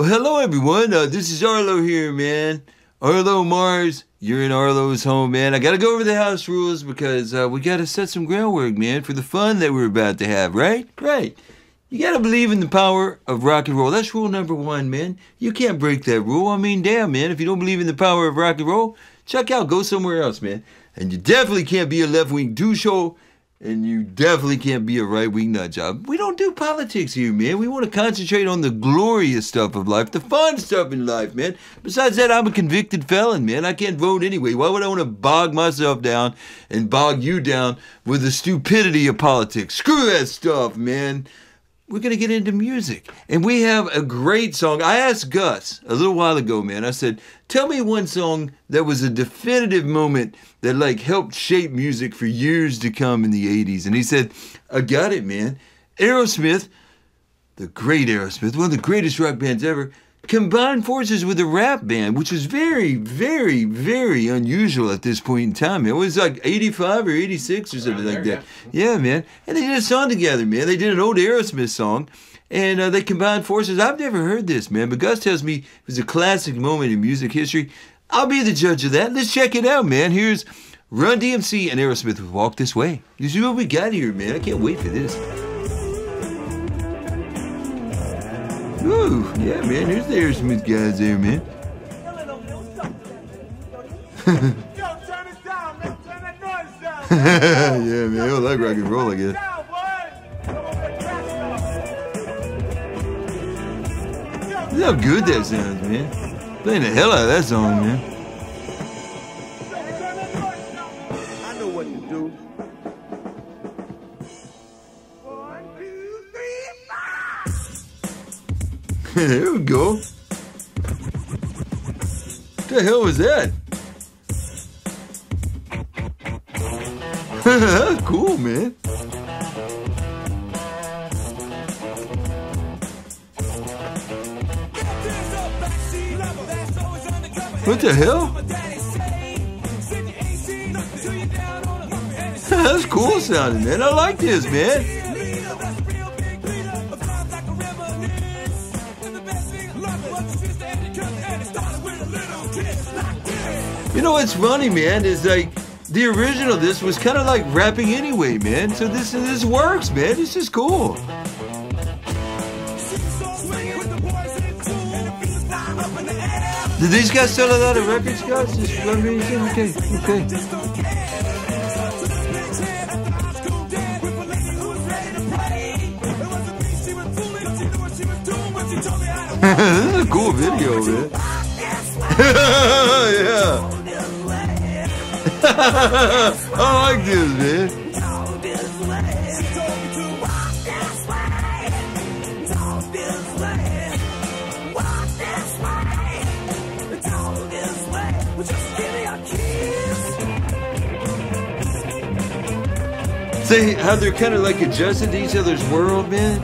Well, hello everyone, this is Arlo here, man. Arlo Mars, you're in Arlo's home, man. I gotta go over the house rules because we gotta set some groundwork, man, for the fun that we're about to have, right? Right. You gotta believe in the power of rock and roll. That's rule number one, man. You can't break that rule. I mean, damn, man, if you don't believe in the power of rock and roll, check out, go somewhere else, man. And you definitely can't be a left-wing douche-hole, and you definitely can't be a right-wing nut job. We don't do politics here, man. We want to concentrate on the glorious stuff of life, the fun stuff in life, man. Besides that, I'm a convicted felon, man. I can't vote anyway. Why would I want to bog myself down and bog you down with the stupidity of politics? Screw that stuff, man. We're going to get into music. And we have a great song. I asked Gus a little while ago, man. I said, tell me one song that was a definitive moment that like helped shape music for years to come in the 80s. And he said, I got it, man. Aerosmith, the great Aerosmith, one of the greatest rock bands ever, combined forces with a rap band, which was very, very, very unusual at this point in time. It was like 85 or 86 or something like that. Yeah, man. And they did a song together, man. They did an old Aerosmith song, and they combined forces. I've never heard this, man, but Gus tells me it was a classic moment in music history. I'll be the judge of that. Let's check it out, man. Here's Run DMC and Aerosmith with Walk This Way. You see what we got here, man. I can't wait for this. Ooh, yeah, man, here's the Aerosmith guys there, man. Yeah, man, they all like rock and roll, I guess. Look how good that sounds, man. Playing the hell out of that song, man. I know what to do. There we go. What the hell was that? Cool, man. What the hell? That's cool sounding, man. I like this, man. You know what's funny, man, is like the original of this was kind of like rapping anyway, man. So this works, man. This is cool. Did these guys sell a lot of records, guys? Just run me again? Okay. This is a cool video, man. Yeah. I like this, man. See how they're kind of like adjusted to each other's world, man?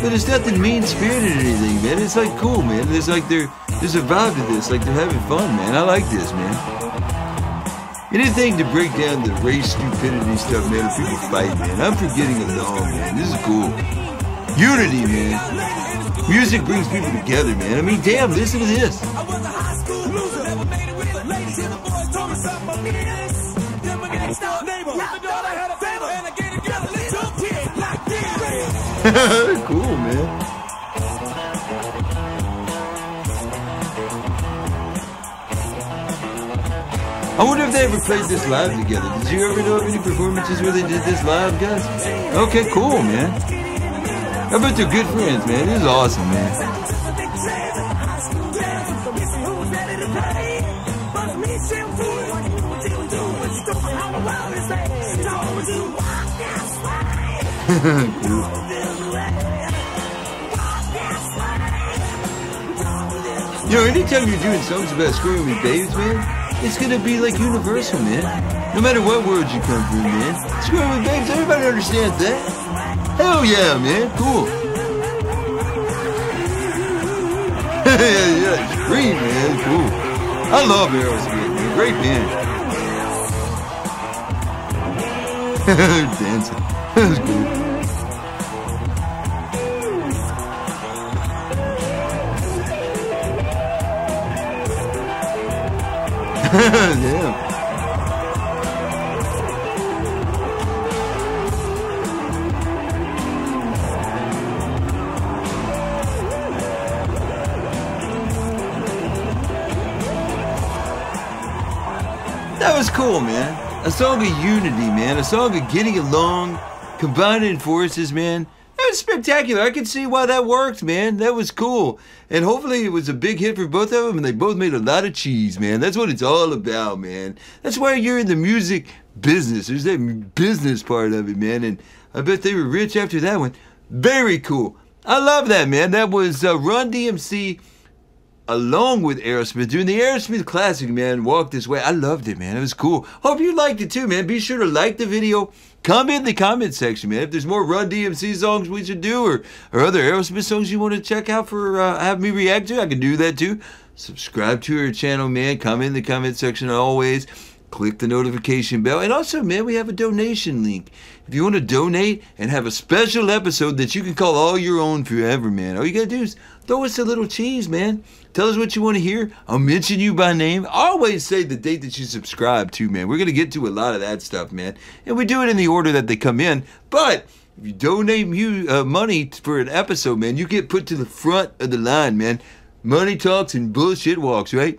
But it's nothing mean-spirited or anything, man. It's like cool, man. It's like there's a vibe to this. Like they're having fun, man. I like this, man. Anything to break down the race stupidity stuff, man. If people fight, man. I'm for getting along, man. This is cool. Unity, man. Music brings people together, man. I mean, damn, listen to this. Cool, man. I wonder if they ever played this live together. Did you ever know of any performances where they did this live, guys? Okay, cool, man. I bet they're good friends, man. This is awesome, man. Cool. You know, anytime you're doing songs about screwing with babes, man, it's gonna be like universal, man. No matter what world you come from, man. Screwing with babes, everybody understands that. Hell yeah, man. Cool. Yeah, scream, man. Cool. I love Aerosmith, man. Great band. Dancing. That's cool. Damn. That was cool, man. A song of unity, man. A song of getting along, combining forces, man. That was spectacular. I could see why that worked, man. That was cool. And hopefully it was a big hit for both of them, and they both made a lot of cheese, man. That's what it's all about, man. That's why you're in the music business. There's that business part of it, man. And I bet they were rich after that one. Very cool. I love that, man. That was Run DMC along with Aerosmith doing the Aerosmith classic, man. Walk This Way. I loved it, man. It was cool. Hope you liked it too, man. Be sure to like the video. Comment in the comment section, man. If there's more Run DMC songs we should do, or other Aerosmith songs you want to check out for, have me react to, I can do that too. Subscribe to our channel, man. Comment in the comment section always. Click the notification bell. And also, man, we have a donation link. If you want to donate and have a special episode that you can call all your own forever, man, all you got to do is throw us a little cheese, man. Tell us what you want to hear. I'll mention you by name. Always say the date that you subscribe to, man. We're going to get to a lot of that stuff, man. And we do it in the order that they come in. But if you donate money for an episode, man, you get put to the front of the line, man. Money talks and bullshit walks, right?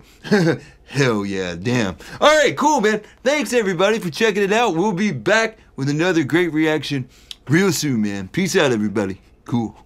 Hell yeah, damn. All right, cool, man. Thanks, everybody, for checking it out. We'll be back with another great reaction real soon, man. Peace out, everybody. Cool.